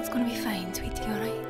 Everything's gonna be fine, sweetie, alright?